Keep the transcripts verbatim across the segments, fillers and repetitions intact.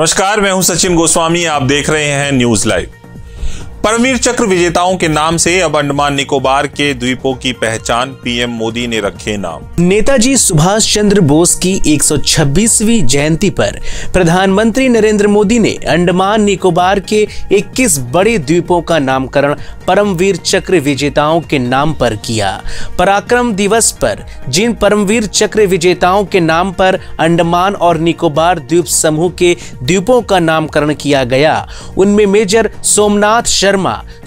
नमस्कार, मैं हूं सचिन गोस्वामी। आप देख रहे हैं न्यूज लाइव। परमवीर चक्र विजेताओं के नाम से अब अंडमान निकोबार के द्वीपों की पहचान, पीएम मोदी ने रखे नाम। नेताजी सुभाष चंद्र बोस की एक सौ छब्बीसवीं जयंती पर प्रधानमंत्री नरेंद्र मोदी ने अंडमान निकोबार के इक्कीस बड़े द्वीपों का नामकरण परमवीर चक्र विजेताओं के नाम पर किया। पराक्रम दिवस पर जिन परमवीर चक्र विजेताओं के नाम पर अंडमान और निकोबार द्वीप समूह के द्वीपों का नामकरण किया गया, उनमें मेजर सोमनाथ शर्मा,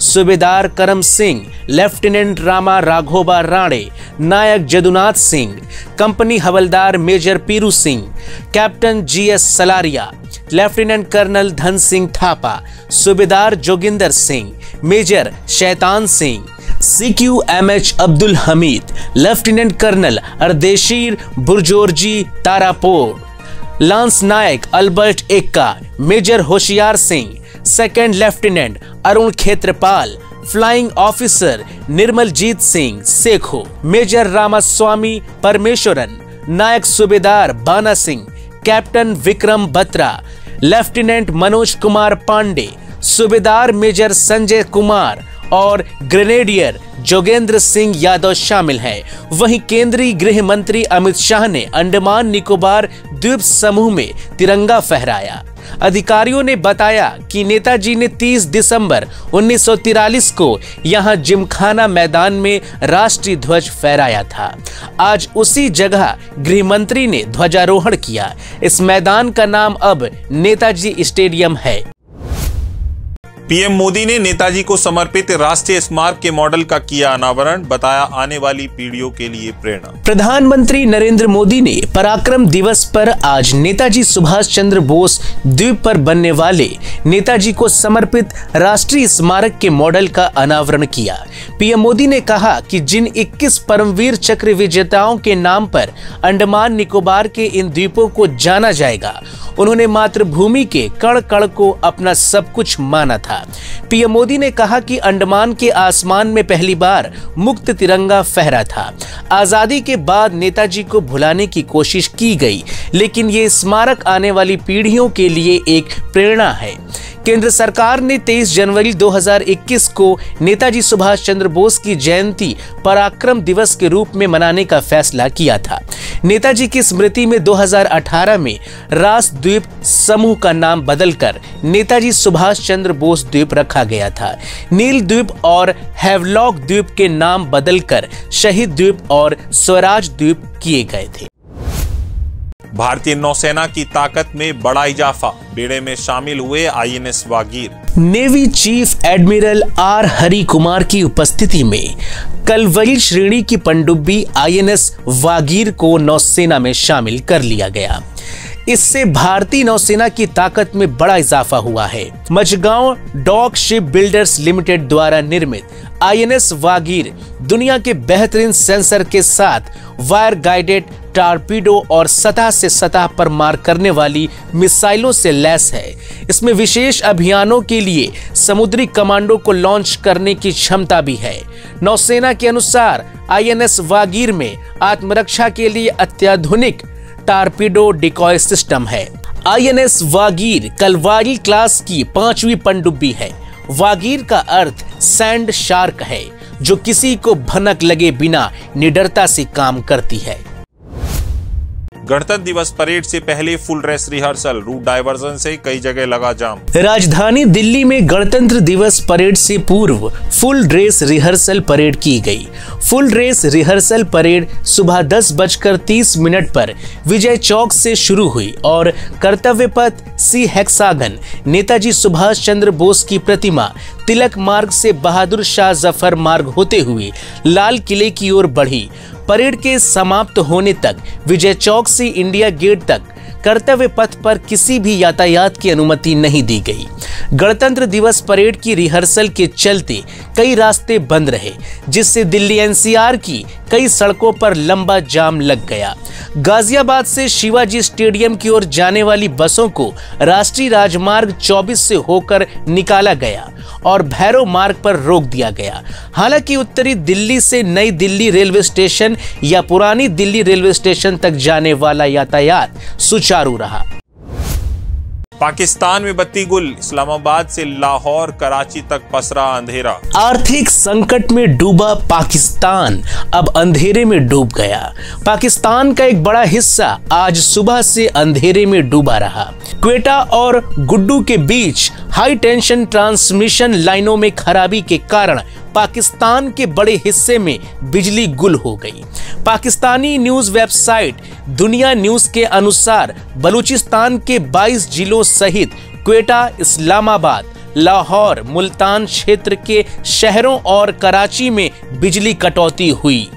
सूबेदार करम सिंह, लेफ्टिनेंट रामा राघोबा राणे, नायक जदुनाथ सिंह, कंपनी हवलदार major Piru Singh, captain GS Salaria, lieutenant colonel Dhan Singh Thapa, सूबेदार Joginder Singh, major Shaitan Singh, C Q M H Abdul Hamid, lieutenant colonel Ardeshir Burzorji Tarapore, लांसनायक Albert Ekka, major Hoshiar Singh, second lieutenant Arun Khetarpal, flying officer Nirmaljit Singh Sekhon, major Ramaswamy Parameswaran, नायक सूबेदार बाना सिंह, कैप्टन विक्रम बत्रा, लेफ्टिनेंट मनोज कुमार पांडे, सूबेदार मेजर संजय कुमार और ग्रेनेडियर योगेंद्र सिंह यादव शामिल हैं। वहीं केंद्रीय गृह मंत्री अमित शाह ने अंडमान निकोबार द्वीप समूह में तिरंगा फहराया। अधिकारियों ने बताया कि नेताजी ने तीस दिसंबर उन्नीस सौ तैंतालीस को यहां जिमखाना मैदान में राष्ट्रीय ध्वज फहराया था। आज उसी जगह गृह मंत्री ने ध्वजारोहण किया। इस मैदान का नाम अब नेताजी स्टेडियम है। पीएम मोदी ने नेताजी को समर्पित राष्ट्रीय स्मारक के मॉडल का किया अनावरण, बताया आने वाली पीढ़ियों के लिए प्रेरणा। प्रधानमंत्री नरेंद्र मोदी ने पराक्रम दिवस पर आज नेताजी सुभाष चंद्र बोस द्वीप पर बनने वाले नेताजी को समर्पित राष्ट्रीय स्मारक के मॉडल का अनावरण किया। पीएम मोदी ने कहा कि जिन इक्कीस परमवीर चक्र विजेताओं के नाम पर अंडमान निकोबार के इन द्वीपों को जाना जाएगा, उन्होंने मातृभूमि के कण कण को अपना सब कुछ माना था। पीएम मोदी ने कहा कि अंडमान के आसमान में पहली बार मुक्त तिरंगा फहरा था। आजादी के बाद नेताजी को भुलाने की कोशिश की गई, लेकिन ये स्मारक आने वाली पीढ़ियों के लिए एक प्रेरणा है। केंद्र सरकार ने तेईस जनवरी दो हज़ार इक्कीस को नेताजी सुभाष चंद्र बोस की जयंती पराक्रम दिवस के रूप में मनाने का फैसला किया था। नेताजी की स्मृति में दो हज़ार अठारह में राष्ट्रद्वीप समूह का नाम बदलकर नेताजी सुभाष चंद्र बोस द्वीप रखा गया था। नील द्वीप और हैवलॉक द्वीप के नाम बदलकर शहीद द्वीप और स्वराज द्वीप किए गए थे। भारतीय नौसेना की ताकत में बड़ा इजाफा, बेड़े में शामिल हुए I N S Vagir. Navy chief admiral R. Hari Kumar की उपस्थिति में कलवरी श्रेणी की पनडुब्बी आई एन एस वागीर को नौसेना में शामिल कर लिया गया। इससे भारतीय नौसेना की ताकत में बड़ा इजाफा हुआ है। Mazagon dock ship builders limited द्वारा निर्मित आई एन एस वागीर दुनिया के बेहतरीन सेंसर के साथ वायर गाइडेड टारपीडो और सतह से सतह पर मार करने वाली मिसाइलों से लैस है। इसमें विशेष अभियानों के लिए समुद्री कमांडो को लॉन्च करने की क्षमता भी है। नौसेना के अनुसार आई एन एस वागीर में आत्मरक्षा के लिए अत्याधुनिक टारपीडो डिकॉय सिस्टम है। I N S Vagir Kalvari class की पांचवी पनडुब्बी है। वागीर का अर्थ सैंड शार्क है, जो किसी को भनक लगे बिना निडरता से काम करती है। गणतंत्र दिवस परेड से पहले full dress rehearsal, route diversion से कई जगह लगा जाम। राजधानी दिल्ली में गणतंत्र दिवस परेड से पूर्व फुल ड्रेस रिहर्सल परेड की गई। फुल ड्रेस रिहर्सल परेड सुबह दस बजकर तीस मिनट पर विजय चौक से शुरू हुई और कर्तव्य पथ, सी हेक्सागन, नेताजी सुभाष चंद्र बोस की प्रतिमा, तिलक मार्ग से बहादुर शाह जफर मार्ग होते हुए लाल किले की ओर बढ़ी। परेड के समाप्त होने तक विजय चौक से इंडिया गेट तक कर्तव्य पथ पर किसी भी यातायात की अनुमति नहीं दी गई। गणतंत्र दिवस परेड की रिहर्सल के चलते कई रास्ते बंद रहे, जिससे दिल्ली एन सी आर की कई सड़कों पर लंबा जाम लग गया। गाजियाबाद से शिवाजी स्टेडियम की ओर जाने वाली बसों को राष्ट्रीय राजमार्ग चौबीस से होकर निकाला गया और भैरव मार्ग पर रोक दिया गया। हालांकि उत्तरी दिल्ली से नई दिल्ली रेलवे स्टेशन या पुरानी दिल्ली रेलवे स्टेशन तक जाने वाला यातायात सुचारू रहा। पाकिस्तान में बत्ती गुल, इस्लामाबाद से लाहौर कराची तक पसरा अंधेरा। आर्थिक संकट में डूबा पाकिस्तान अब अंधेरे में डूब गया। पाकिस्तान का एक बड़ा हिस्सा आज सुबह से अंधेरे में डूबा रहा। क्वेटा और गुड्डू के बीच हाई टेंशन ट्रांसमिशन लाइनों में खराबी के कारण पाकिस्तान के बड़े हिस्से में बिजली गुल हो गई। Pakistani news website Dunya news के अनुसार बलूचिस्तान के बाईस जिलों सहित क्वेटा, इस्लामाबाद, लाहौर, मुल्तान क्षेत्र के शहरों और कराची में बिजली कटौती हुई।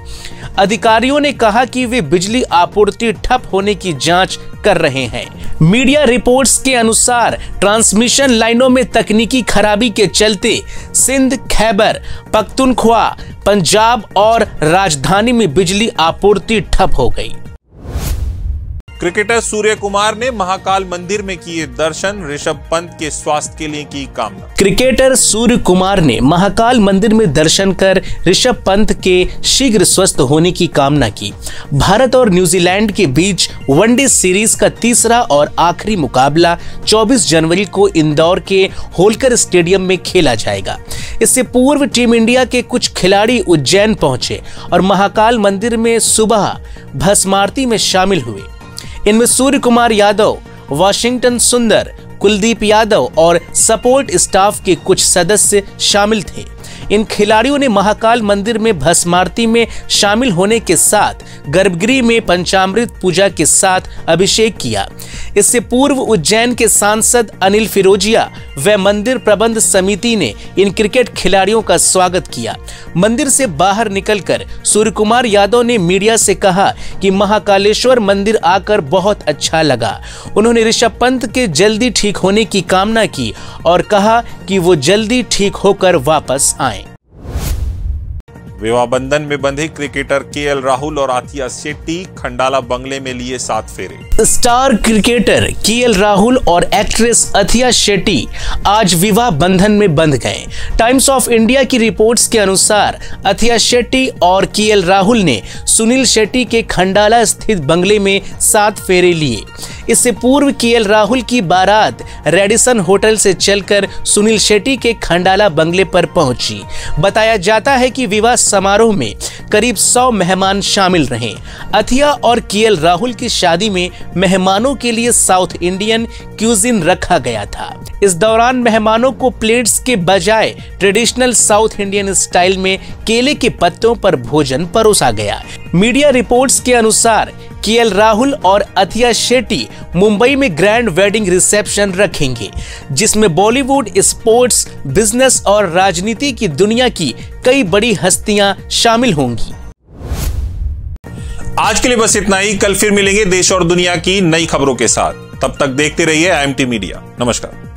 अधिकारियों ने कहा कि वे बिजली आपूर्ति ठप होने की जांच कर रहे हैं। मीडिया रिपोर्ट्स के अनुसार ट्रांसमिशन लाइनों में तकनीकी खराबी के चलते सिंध, खैबर पख्तूनख्वा, पंजाब और राजधानी में बिजली आपूर्ति ठप हो गई। क्रिकेटर सूर्य कुमार ने महाकाल मंदिर में किए दर्शन, ऋषभ पंत के स्वास्थ्य के लिए की कामना। क्रिकेटर सूर्य कुमार ने महाकाल मंदिर में दर्शन कर ऋषभ पंत के शीघ्र स्वस्थ होने की कामना की। भारत और न्यूजीलैंड के बीच वनडे सीरीज का तीसरा और आखिरी मुकाबला चौबीस जनवरी को इंदौर के होलकर स्टेडियम में खेला जाएगा। इससे पूर्व टीम इंडिया के कुछ खिलाड़ी उज्जैन पहुंचे और महाकाल मंदिर में सुबह भस्मारती में शामिल हुए। इनमें सूर्य कुमार यादव, वाशिंगटन सुंदर, कुलदीप यादव और सपोर्ट स्टाफ के कुछ सदस्य शामिल थे। इन खिलाड़ियों ने महाकाल मंदिर में भस्मारती में शामिल होने के साथ गर्भगृह में पंचामृत पूजा के साथ अभिषेक किया। इससे पूर्व उज्जैन के सांसद अनिल फिरोजिया व मंदिर प्रबंध समिति ने इन क्रिकेट खिलाड़ियों का स्वागत किया। मंदिर से बाहर निकलकर सूर्य कुमार यादव ने मीडिया से कहा कि महाकालेश्वर मंदिर आकर बहुत अच्छा लगा। उन्होंने ऋषभ पंत के जल्दी ठीक होने की कामना की और कहा कि वो जल्दी ठीक होकर वापस आए। विवाह बंधन में बंधे क्रिकेटर केएल राहुल और अथिया शेट्टी खंडाला बंगले में लिए सात फेरे। स्टार क्रिकेटर केएल राहुल और एक्ट्रेस अथिया शेट्टी आज विवाह बंधन में बंध गए। टाइम्स ऑफ इंडिया की रिपोर्ट्स के अनुसार अथिया शेट्टी और केएल राहुल ने सुनील शेट्टी के खंडाला स्थित बंगले में सात फेरे लिए। इससे पूर्व केएल राहुल की बारात रेडिसन होटल से चलकर सुनील शेट्टी के खंडाला बंगले पर पहुंची। बताया जाता है कि विवाह समारोह में करीब सौ मेहमान शामिल रहे। अथिया और केएल राहुल की शादी में मेहमानों के लिए साउथ इंडियन क्यूजिन रखा गया था। इस दौरान मेहमानों को प्लेट्स के बजाय ट्रेडिशनल साउथ इंडियन स्टाइल में केले के पत्तों पर भोजन परोसा गया। मीडिया रिपोर्ट्स के अनुसार केएल राहुल और अथिया शेट्टी मुंबई में ग्रैंड वेडिंग रिसेप्शन रखेंगे, जिसमें बॉलीवुड, स्पोर्ट्स, बिजनेस और राजनीति की दुनिया की कई बड़ी हस्तियां शामिल होंगी। आज के लिए बस इतना ही। कल फिर मिलेंगे देश और दुनिया की नई खबरों के साथ। तब तक देखते रहिए आई एम टी मीडिया। नमस्कार।